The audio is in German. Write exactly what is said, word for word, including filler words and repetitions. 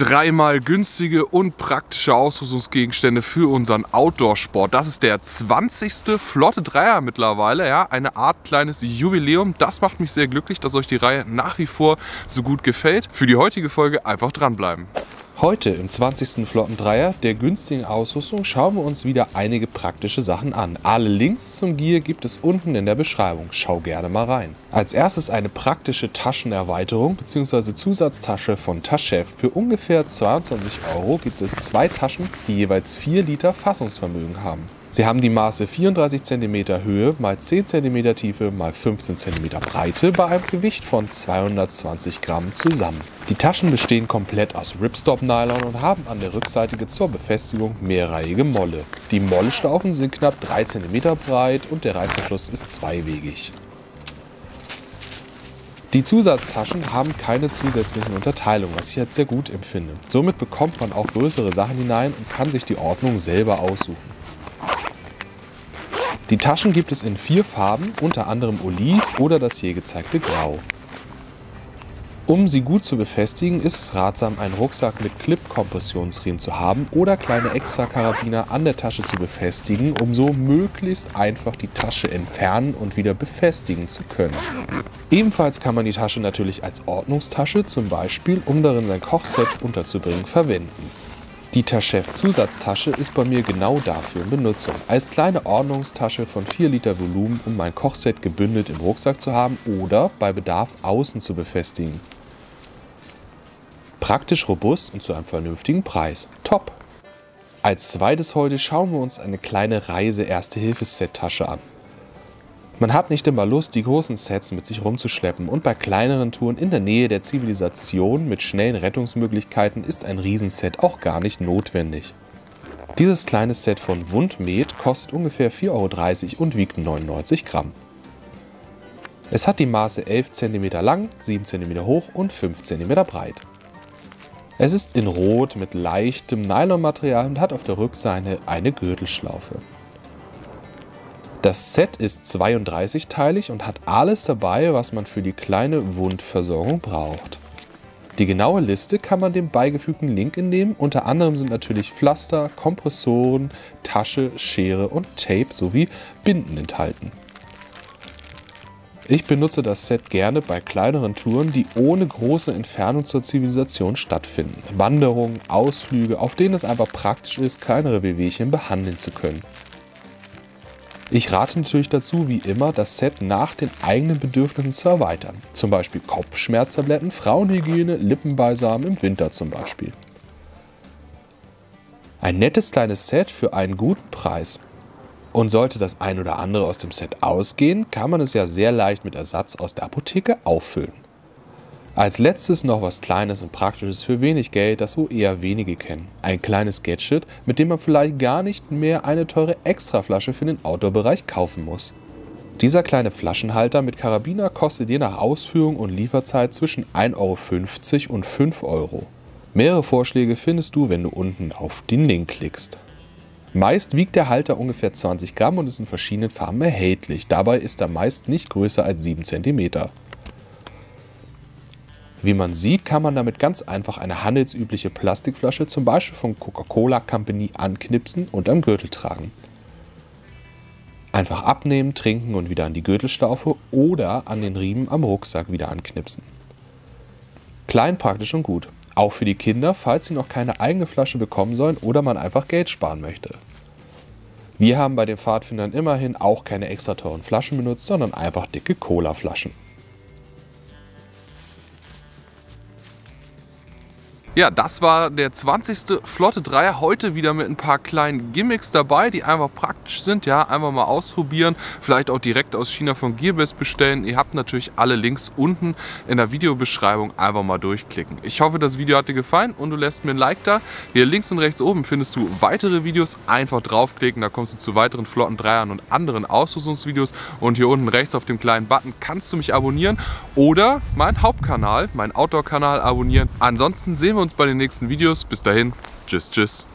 Dreimal günstige und praktische Ausrüstungsgegenstände für unseren Outdoor-Sport. Das ist der zwanzigste Flotter Dreier mittlerweile, ja, eine Art kleines Jubiläum. Das macht mich sehr glücklich, dass euch die Reihe nach wie vor so gut gefällt. Für die heutige Folge einfach dranbleiben. Heute im zwanzigsten Flotter Dreier der günstigen Ausrüstung schauen wir uns wieder einige praktische Sachen an. Alle Links zum Gear gibt es unten in der Beschreibung. Schau gerne mal rein. Als erstes eine praktische Taschenerweiterung bzw. Zusatztasche von Taschef. Für ungefähr zweiundzwanzig Euro gibt es zwei Taschen, die jeweils vier Liter Fassungsvermögen haben. Sie haben die Maße vierunddreißig Zentimeter Höhe mal zehn Zentimeter Tiefe mal fünfzehn Zentimeter Breite bei einem Gewicht von zweihundertzwanzig Gramm zusammen. Die Taschen bestehen komplett aus Ripstop-Nylon und haben an der Rückseite zur Befestigung mehrreihige Molle. Die Mollschlaufen sind knapp drei Zentimeter breit und der Reißverschluss ist zweiwegig. Die Zusatztaschen haben keine zusätzlichen Unterteilungen, was ich jetzt sehr gut empfinde. Somit bekommt man auch größere Sachen hinein und kann sich die Ordnung selber aussuchen. Die Taschen gibt es in vier Farben, unter anderem Oliv oder das hier gezeigte Grau. Um sie gut zu befestigen, ist es ratsam, einen Rucksack mit Clip-Kompressionsriemen zu haben oder kleine Extra-Karabiner an der Tasche zu befestigen, um so möglichst einfach die Tasche entfernen und wieder befestigen zu können. Ebenfalls kann man die Tasche natürlich als Ordnungstasche, zum Beispiel um darin sein Kochset unterzubringen, verwenden. Die Taschef-Zusatztasche ist bei mir genau dafür in Benutzung. Als kleine Ordnungstasche von vier Liter Volumen, um mein Kochset gebündelt im Rucksack zu haben oder bei Bedarf außen zu befestigen. Praktisch, robust und zu einem vernünftigen Preis. Top! Als zweites heute schauen wir uns eine kleine Reise-Erste-Hilfe-Set-Tasche an. Man hat nicht immer Lust, die großen Sets mit sich rumzuschleppen, und bei kleineren Touren in der Nähe der Zivilisation mit schnellen Rettungsmöglichkeiten ist ein Riesenset auch gar nicht notwendig. Dieses kleine Set von Wundmed kostet ungefähr vier Euro dreißig und wiegt neunundneunzig Gramm. Es hat die Maße elf Zentimeter lang, sieben Zentimeter hoch und fünf Zentimeter breit. Es ist in Rot mit leichtem Nylonmaterial und hat auf der Rückseite eine Gürtelschlaufe. Das Set ist zweiunddreißigteilig und hat alles dabei, was man für die kleine Wundversorgung braucht. Die genaue Liste kann man dem beigefügten Link entnehmen. Unter anderem sind natürlich Pflaster, Kompressoren, Tasche, Schere und Tape sowie Binden enthalten. Ich benutze das Set gerne bei kleineren Touren, die ohne große Entfernung zur Zivilisation stattfinden. Wanderungen, Ausflüge, auf denen es einfach praktisch ist, kleinere Wehwehchen behandeln zu können. Ich rate natürlich dazu, wie immer, das Set nach den eigenen Bedürfnissen zu erweitern. Zum Beispiel Kopfschmerztabletten, Frauenhygiene, Lippenbalsam im Winter zum Beispiel. Ein nettes kleines Set für einen guten Preis. Und sollte das ein oder andere aus dem Set ausgehen, kann man es ja sehr leicht mit Ersatz aus der Apotheke auffüllen. Als letztes noch was Kleines und Praktisches für wenig Geld, das wohl eher wenige kennen. Ein kleines Gadget, mit dem man vielleicht gar nicht mehr eine teure Extraflasche für den Outdoor-Bereich kaufen muss. Dieser kleine Flaschenhalter mit Karabiner kostet je nach Ausführung und Lieferzeit zwischen ein Euro fünfzig und fünf Euro. Mehrere Vorschläge findest du, wenn du unten auf den Link klickst. Meist wiegt der Halter ungefähr zwanzig Gramm und ist in verschiedenen Farben erhältlich. Dabei ist er meist nicht größer als sieben Zentimeter. Wie man sieht, kann man damit ganz einfach eine handelsübliche Plastikflasche, zum Beispiel von Coca-Cola Company, anknipsen und am Gürtel tragen. Einfach abnehmen, trinken und wieder an die Gürtelschlaufe oder an den Riemen am Rucksack wieder anknipsen. Klein, praktisch und gut. Auch für die Kinder, falls sie noch keine eigene Flasche bekommen sollen oder man einfach Geld sparen möchte. Wir haben bei den Pfadfindern immerhin auch keine extra teuren Flaschen benutzt, sondern einfach dicke Cola-Flaschen. Ja, das war der zwanzigste Flotter Dreier. Heute wieder mit ein paar kleinen Gimmicks dabei, die einfach praktisch sind. Ja, einfach mal ausprobieren. Vielleicht auch direkt aus China von GearBest bestellen. Ihr habt natürlich alle Links unten in der Videobeschreibung. Einfach mal durchklicken. Ich hoffe, das Video hat dir gefallen und du lässt mir ein Like da. Hier links und rechts oben findest du weitere Videos. Einfach draufklicken, da kommst du zu weiteren Flotter Dreiern und anderen Ausrüstungsvideos. Und hier unten rechts auf dem kleinen Button kannst du mich abonnieren oder meinen Hauptkanal, meinen Outdoor-Kanal abonnieren. Ansonsten sehen wir uns bei den nächsten Videos. Bis dahin, tschüss, tschüss.